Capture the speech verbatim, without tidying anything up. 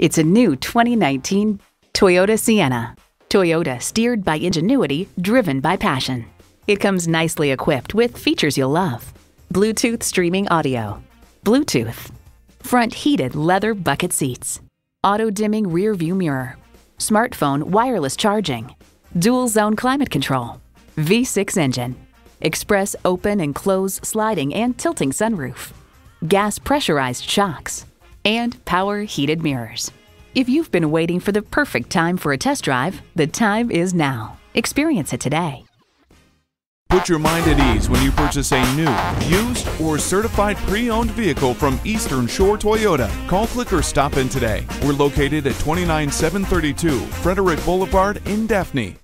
It's a new twenty nineteen Toyota Sienna. Toyota, steered by ingenuity, driven by passion. It comes nicely equipped with features you'll love. Bluetooth streaming audio, Bluetooth, front heated leather bucket seats, auto dimming rear view mirror, smartphone wireless charging, dual zone climate control, V six engine, express open and close sliding and tilting sunroof, gas pressurized shocks, and power heated mirrors. If you've been waiting for the perfect time for a test drive, the time is now. Experience it today. Put your mind at ease when you purchase a new, used, or certified pre-owned vehicle from Eastern Shore Toyota. Call, click, or stop in today. We're located at twenty-nine seven thirty-two Frederick Boulevard in Daphne.